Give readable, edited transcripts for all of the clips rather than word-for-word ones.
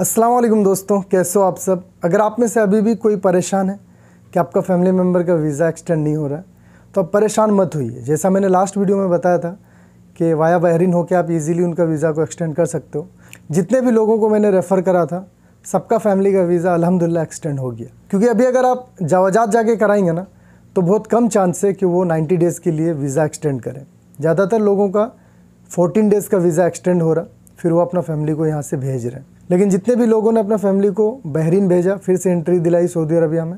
अस्सलाम वालेकुम दोस्तों, कैसे हो आप सब। अगर आप में से अभी भी कोई परेशान है कि आपका फैमिली मेम्बर का वीज़ा एक्सटेंड नहीं हो रहा है, तो आप परेशान मत होइए। जैसा मैंने लास्ट वीडियो में बताया था कि वाया बहरीन होकर आप इजीली उनका वीज़ा को एक्सटेंड कर सकते हो। जितने भी लोगों को मैंने रेफ़र करा था, सबका फैमिली का वीज़ा अल्हम्दुलिल्लाह एक्सटेंड हो गया। क्योंकि अभी अगर आप जवाजात जाके कराएंगे ना, तो बहुत कम चांस है कि वो 90 डेज़ के लिए वीज़ा एक्सटेंड करें। ज़्यादातर लोगों का 14 डेज़ का वीज़ा एक्सटेंड हो रहा, फिर वो अपना फैमिली को यहाँ से भेज रहे हैं। लेकिन जितने भी लोगों ने अपना फैमिली को बहरीन भेजा, फिर से एंट्री दिलाई सऊदी अरबिया में,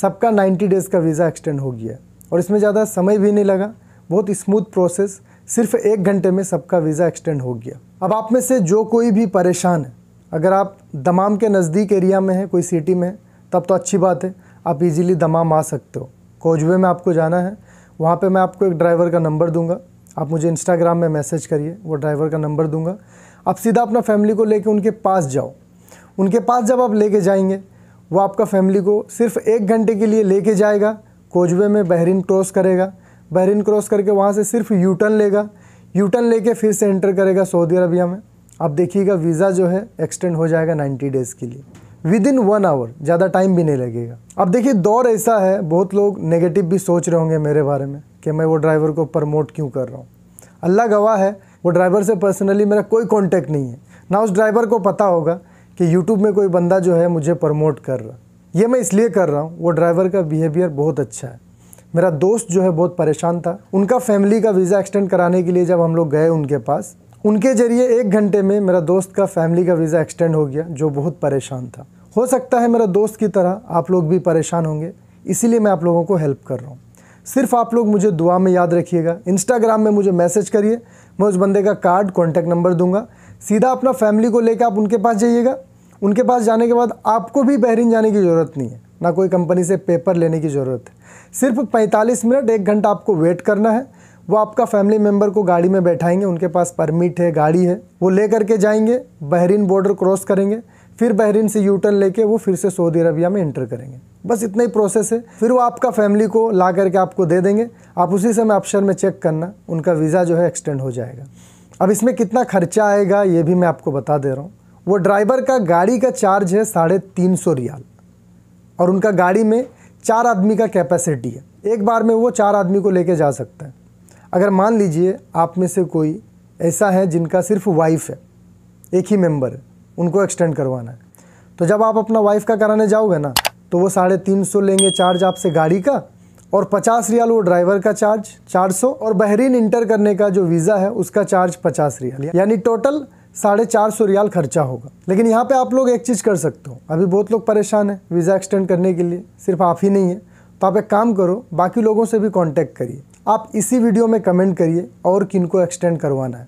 सबका 90 डेज़ का वीज़ा एक्सटेंड हो गया। और इसमें ज़्यादा समय भी नहीं लगा, बहुत स्मूथ प्रोसेस, सिर्फ 1 घंटे में सबका वीज़ा एक्सटेंड हो गया। अब आप में से जो कोई भी परेशान है, अगर आप दमाम के नज़दीक एरिया में है, कोई सिटी में, तब तो अच्छी बात है, आप इजीली दमाम आ सकते हो। कोजवे में आपको जाना है, वहाँ पे मैं आपको एक ड्राइवर का नंबर दूंगा, आप मुझे इंस्टाग्राम में मैसेज करिए, वो ड्राइवर का नंबर दूंगा। आप सीधा अपना फैमिली को लेके उनके पास जाओ। उनके पास जब आप लेके जाएंगे, वो आपका फैमिली को सिर्फ 1 घंटे के लिए लेके जाएगा। कोजवे में बहरीन क्रॉस करेगा, बहरीन क्रॉस करके वहाँ से सिर्फ यूटर्न लेगा, यूटर्न लेके फिर से एंटर करेगा सऊदी अरबिया में। आप देखिएगा वीज़ा जो है एक्सटेंड हो जाएगा 90 डेज़ के लिए, विदिन 1 आवर, ज़्यादा टाइम भी नहीं लगेगा। अब देखिए, दौर ऐसा है, बहुत लोग नेगेटिव भी सोच रहे होंगे मेरे बारे में कि मैं वो ड्राइवर को प्रमोट क्यों कर रहा हूँ। अल्लाह गवाह है, वो ड्राइवर से पर्सनली मेरा कोई कांटेक्ट नहीं है, ना उस ड्राइवर को पता होगा कि यूट्यूब में कोई बंदा जो है मुझे प्रमोट कर रहा। ये मैं इसलिए कर रहा हूँ, वो ड्राइवर का बिहेवियर बहुत अच्छा है। मेरा दोस्त जो है बहुत परेशान था, उनका फैमिली का वीज़ा एक्सटेंड कराने के लिए जब हम लोग गए उनके पास, उनके ज़रिए 1 घंटे में मेरा दोस्त का फैमिली का वीज़ा एक्सटेंड हो गया, जो बहुत परेशान था। हो सकता है मेरा दोस्त की तरह आप लोग भी परेशान होंगे, इसीलिए मैं आप लोगों को हेल्प कर रहा हूँ। सिर्फ आप लोग मुझे दुआ में याद रखिएगा, इंस्टाग्राम में मुझे मैसेज करिए, मैं उस बंदे का कार्ड, कॉन्टैक्ट नंबर दूंगा। सीधा अपना फैमिली को लेकर आप उनके पास जाइएगा। उनके पास जाने के बाद आपको भी बहरीन जाने की ज़रूरत नहीं है, ना कोई कंपनी से पेपर लेने की ज़रूरत है। सिर्फ 45 मिनट, 1 घंटा आपको वेट करना है। वो आपका फैमिली मेम्बर को गाड़ी में बैठाएंगे, उनके पास परमिट है, गाड़ी है, वो ले करके जाएंगे, बहरीन बॉर्डर क्रॉस करेंगे, फिर बहरीन से यूटर्न लेके वो फिर से सऊदी अरबिया में एंटर करेंगे। बस इतना ही प्रोसेस है। फिर वो आपका फैमिली को ला करके आपको दे देंगे, आप उसी समय ऑप्शन में चेक करना, उनका वीज़ा जो है एक्सटेंड हो जाएगा। अब इसमें कितना खर्चा आएगा ये भी मैं आपको बता दे रहा हूँ। वो ड्राइवर का गाड़ी का चार्ज है 350 रियाल, और उनका गाड़ी में 4 आदमी का कैपेसिटी है, एक बार में वो 4 आदमी को लेके जा सकता है। अगर मान लीजिए आप में से कोई ऐसा है जिनका सिर्फ वाइफ है, एक ही मेंबर है, उनको एक्सटेंड करवाना है, तो जब आप अपना वाइफ का कराने जाओगे ना, तो वो 350 लेंगे चार्ज आपसे गाड़ी का, और 50 रियाल वो ड्राइवर का चार्ज, 400, और बहरीन इंटर करने का जो वीज़ा है उसका चार्ज 50 रियाल, यानी टोटल 450 रियाल खर्चा होगा। लेकिन यहाँ पर आप लोग एक चीज़ कर सकते हो, अभी बहुत लोग परेशान हैं वीज़ा एक्सटेंड करने के लिए, सिर्फ आप ही नहीं है, तो आप एक काम करो, बाकी लोगों से भी कॉन्टैक्ट करिए। आप इसी वीडियो में कमेंट करिए और किनको एक्सटेंड करवाना है,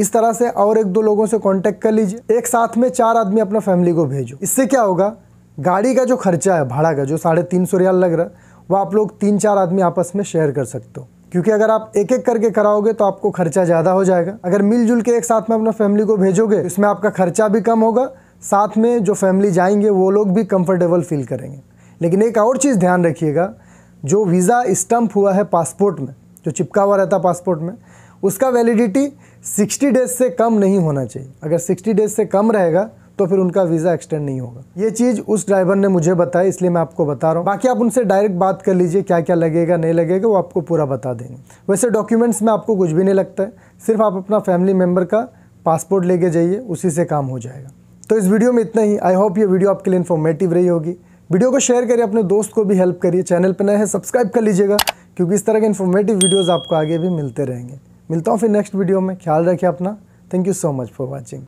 इस तरह से और 1-2 लोगों से कांटेक्ट कर लीजिए। एक साथ में 4 आदमी अपना फैमिली को भेजो। इससे क्या होगा, गाड़ी का जो खर्चा है, भाड़ा का जो 350 रियाल लग रहा है, वो आप लोग 3-4 आदमी आपस में शेयर कर सकते हो। क्योंकि अगर आप 1-1 करके कराओगे तो आपको खर्चा ज़्यादा हो जाएगा। अगर मिलजुल के एक साथ में अपना फैमिली को भेजोगे, इसमें आपका खर्चा भी कम होगा, साथ में जो फैमिली जाएंगे वो लोग भी कंफर्टेबल फील करेंगे। लेकिन एक और चीज़ ध्यान रखिएगा, जो वीज़ा स्टम्प हुआ है पासपोर्ट में, जो चिपका हुआ रहता है पासपोर्ट में, उसका वैलिडिटी 60 डेज़ से कम नहीं होना चाहिए। अगर 60 डेज़ से कम रहेगा तो फिर उनका वीज़ा एक्सटेंड नहीं होगा। ये चीज़ उस ड्राइवर ने मुझे बताई, इसलिए मैं आपको बता रहा हूँ। बाकी आप उनसे डायरेक्ट बात कर लीजिए, क्या क्या लगेगा नहीं लगेगा वो आपको पूरा बता देंगे। वैसे डॉक्यूमेंट्स में आपको कुछ भी नहीं लगता है, सिर्फ आप अपना फैमिली मेम्बर का पासपोर्ट लेके जाइए, उसी से काम हो जाएगा। तो इस वीडियो में इतना ही। आई होप ये वीडियो आपके लिए इन्फॉर्मेटिव रही होगी। वीडियो को शेयर करिए, अपने दोस्त को भी हेल्प करिए। चैनल पर नए हैं, सब्सक्राइब कर लीजिएगा, क्योंकि इस तरह के इन्फॉर्मेटिव वीडियोज़ आपको आगे भी मिलते रहेंगे। मिलता हूँ फिर नेक्स्ट वीडियो में। ख्याल रखिए अपना। Thank you so much for watching.